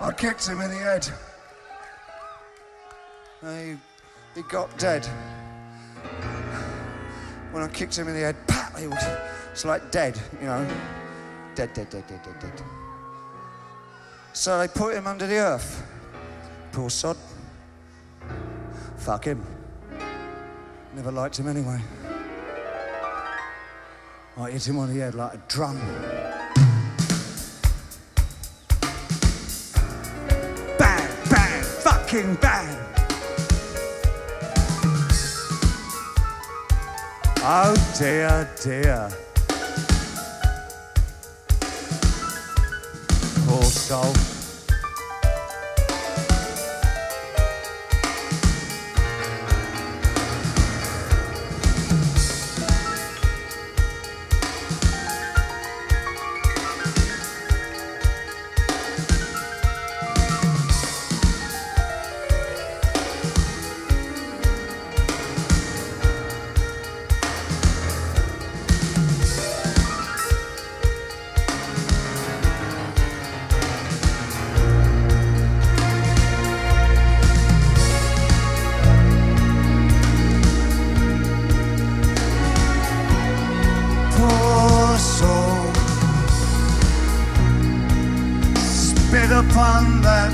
I kicked him in the head. He got dead. When I kicked him in the head, pat, he was it's like dead, you know. Dead. So they put him under the earth. Poor sod. Fuck him. Never liked him anyway. I hit him on the head like a drum. Bang, bang, fucking bang. Oh dear, dear. Poor soul. Upon that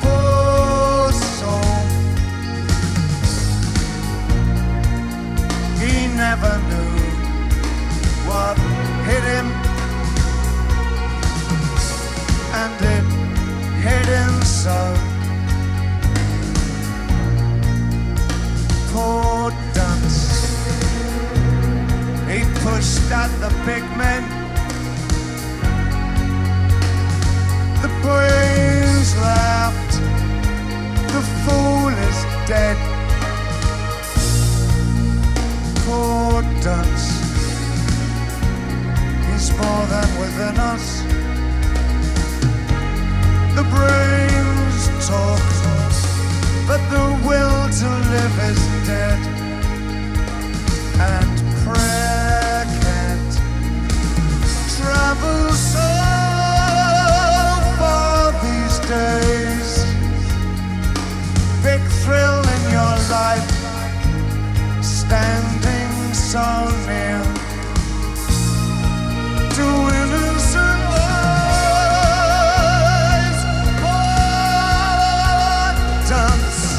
poor soul, he never knew what hit him, and it hit him so. Poor dunce, he pushed at the big men. The brains left, the fool is dead. Poor dunce, he's more than within us. The brains talk, but the will to live is dead. And prayer can't travel so. Days, big thrill in your life, standing so near to innocent lies. Poor dunce,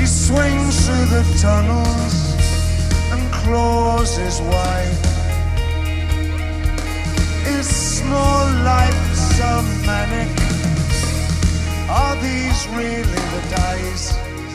he swings through the tunnels and claws his way. His small life so manic, are these really the days?